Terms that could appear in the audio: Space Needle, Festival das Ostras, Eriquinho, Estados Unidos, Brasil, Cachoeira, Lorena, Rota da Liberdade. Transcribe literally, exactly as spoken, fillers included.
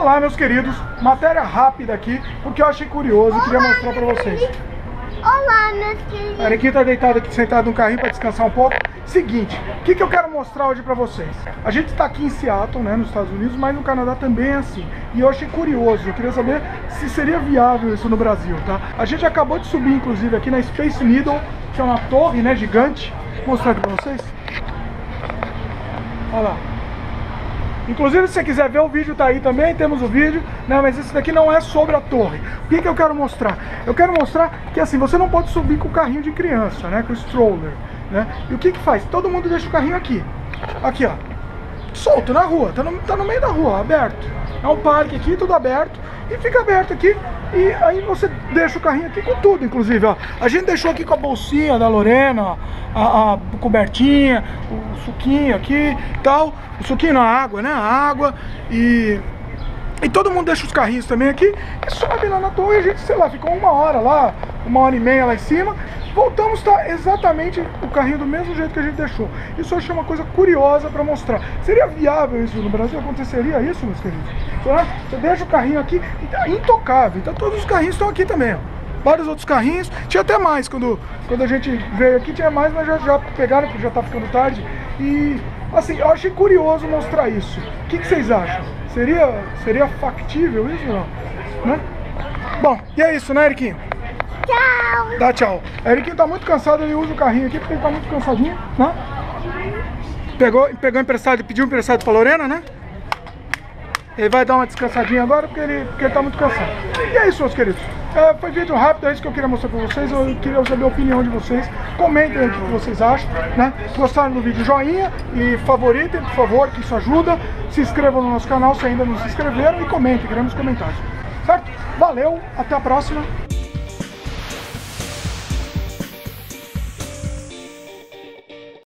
Olá, meus queridos, matéria rápida aqui, porque eu achei curioso e queria mostrar pra vocês. Olá, meus queridos. A Eriquinho tá deitada aqui, sentada no carrinho pra descansar um pouco. Seguinte, o que, que eu quero mostrar hoje pra vocês? A gente tá aqui em Seattle, né, nos Estados Unidos, mas no Canadá também é assim. E eu achei curioso, eu queria saber se seria viável isso no Brasil, tá? A gente acabou de subir, inclusive, aqui na Space Needle, que é uma torre, né, gigante. Vou mostrar aqui pra vocês. Olha lá. Inclusive, se você quiser ver o vídeo, tá aí também, temos o vídeo, né? Mas esse daqui não é sobre a torre. O que, que eu quero mostrar? Eu quero mostrar que, assim, você não pode subir com o carrinho de criança, né? Com o stroller, né? E o que que faz? Todo mundo deixa o carrinho aqui. Aqui, ó. Solto na rua, tá no, tá no meio da rua, aberto. É um parque aqui, tudo aberto. E fica aberto aqui. E aí você deixa o carrinho aqui com tudo, inclusive, ó. A gente deixou aqui com a bolsinha da Lorena, ó, a, a cobertinha, o suquinho aqui e tal. O suquinho na água, né? A água. E... E todo mundo deixa os carrinhos também aqui e sobe lá na torre. A gente, sei lá, ficou uma hora lá, uma hora e meia lá em cima. Voltamos, tá exatamente o carrinho do mesmo jeito que a gente deixou. Isso eu achei uma coisa curiosa pra mostrar. Seria viável isso no Brasil? Aconteceria isso, meus queridos? Você deixa o carrinho aqui e tá intocável. Então todos os carrinhos estão aqui também, ó. Vários outros carrinhos, tinha até mais, quando, quando a gente veio aqui tinha mais, mas já, já pegaram, porque já tá ficando tarde. E assim, eu achei curioso mostrar isso. O que, que vocês acham? Seria, seria factível isso ou não? Né? Bom, e é isso, né, Eriquinho? Tchau! Dá tchau. A Eriquinho tá muito cansado, ele usa o carrinho aqui porque ele tá muito cansadinho, né? Pegou, pegou emprestado, pediu emprestado pra Lorena, né? Ele vai dar uma descansadinha agora porque ele, porque ele tá muito cansado. E é isso, meus queridos. É, foi vídeo rápido, é isso que eu queria mostrar pra vocês. Eu queria saber a opinião de vocês. Comentem o que vocês acham, né? Gostaram do vídeo, joinha e favoritem, por favor, que isso ajuda. Se inscrevam no nosso canal se ainda não se inscreveram e comentem, queremos comentários. Certo? Valeu, até a próxima.